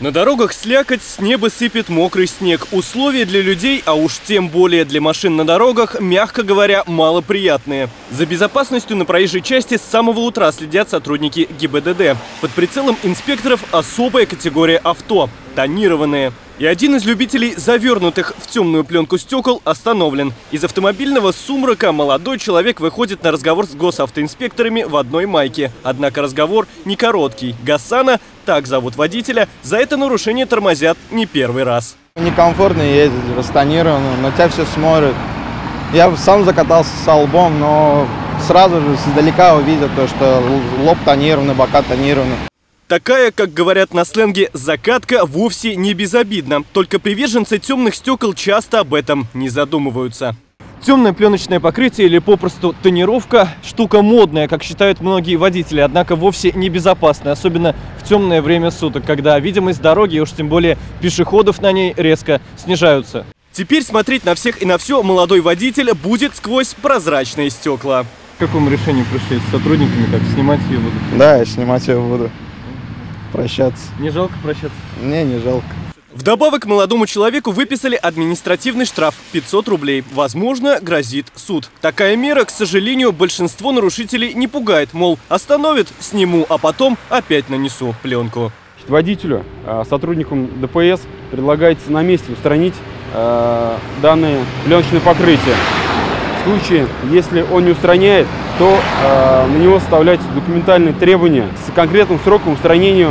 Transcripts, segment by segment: На дорогах слякоть, с неба сыпет мокрый снег. Условия для людей, а уж тем более для машин на дорогах, мягко говоря, малоприятные. За безопасностью на проезжей части с самого утра следят сотрудники ГИБДД. Под прицелом инспекторов особая категория авто – тонированные. И один из любителей завернутых в темную пленку стекол остановлен. Из автомобильного сумрака молодой человек выходит на разговор с госавтоинспекторами в одной майке. Однако разговор не короткий. Гасана, так зовут водителя, за это нарушение тормозят не первый раз. Некомфортно ездить, растонировано, на тебя все смотрят. Я сам закатался со лбом, но сразу же издалека увидел то, что лоб тонированный, бока тонированы. Такая, как говорят на сленге, закатка вовсе не безобидна. Только приверженцы темных стекол часто об этом не задумываются. Темное пленочное покрытие или попросту тонировка – штука модная, как считают многие водители, однако вовсе не безопасная, особенно в темное время суток, когда видимость дороги, и уж тем более пешеходов на ней, резко снижаются. Теперь смотреть на всех и на все молодой водитель будет сквозь прозрачные стекла. К какому решению пришли с сотрудниками, как снимать ее буду? Да, я снимать ее буду. Прощаться. Не жалко прощаться? Не, не жалко. Вдобавок молодому человеку выписали административный штраф 500 рублей. Возможно, грозит суд. Такая мера, к сожалению, большинство нарушителей не пугает. Мол, остановят, сниму, а потом опять нанесу пленку. Водителю, сотрудникам ДПС предлагается на месте устранить данное пленочное покрытие. В случае, если он не устраняет, то на него составляются документальные требования с конкретным сроком устранения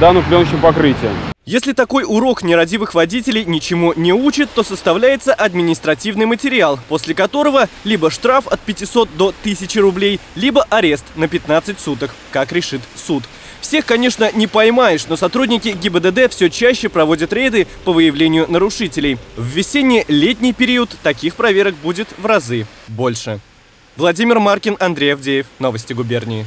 данного пленочного покрытия. Если такой урок нерадивых водителей ничему не учит, то составляется административный материал, после которого либо штраф от 500 до 1000 рублей, либо арест на 15 суток, как решит суд. Всех, конечно, не поймаешь, но сотрудники ГИБДД все чаще проводят рейды по выявлению нарушителей. В весенне-летний период таких проверок будет в разы больше. Владимир Маркин, Андрей Авдеев. Новости губернии.